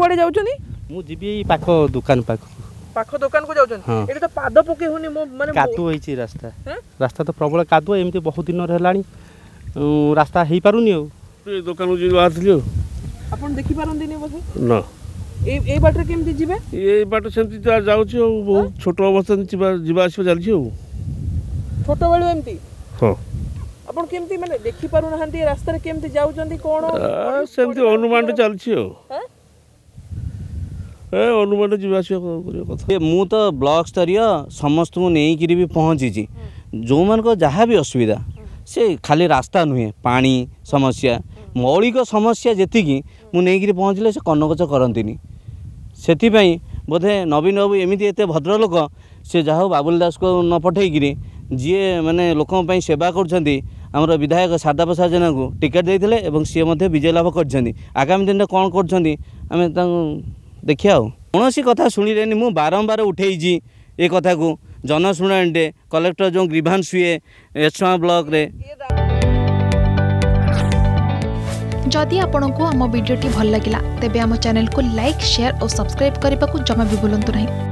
कड़े जाऊँ दुकान पाख पाखो दुकान को जाउछन एटा तो पाद पके होनी माने कादु होईची रास्ता रास्ता तो प्रबल कादु एमते बहुत दिन रहलानी रास्ता हेई पारुनी हो दुकान को जिवा आथलियो आपण देखि पारंदी ने बस ना ए ए बाटे केमती जिबे ए बाटे सेमती जाउछ बहुत छोट अवस्था जिवा जिवा आसी चलछि हो छोट बेलो एमती हां आपण केमती माने देखि पारु नहंती रास्ता रे केमती जाउछंती कोन सेमती अनुमान चलछि हो हां ए अनुमान जीवासिया करियो कथा ए मु तो ब्लॉक स्तरीय समस्त मु नै किरी भी पहुँची जी जो मान को जहाँ भी असुविधा से खाली रास्ता नुहे पानी समस्या मौलिक समस्या जेति की मु नै किरी पहुँचले से कन्नगच करंतिनी सेति पई बोधे नवीन बाबू एमिति एते भद्र लोक से जाहो बाबुल दास को न पठै किरी जे माने लोकम पई सेवा करछंती हमर विधायक शारदा प्रसाद जेना को टिकट दैथिले एवं से मध्ये विजय लाभ करछंती आगामी दिन कोन करछंती हमें त देखिया कौन सी कथा शुणी रेनी मु बारंबार उठे ये कथा को जनशुणाणीटे कलेक्टर जो ग्रीभांस हुए एसवा ब्लॉक रे जदि आपण को आम वीडियो भल लगा तेब आम चैनल को लाइक शेयर और सब्सक्राइब करने को जमा भी भूलु नहीं।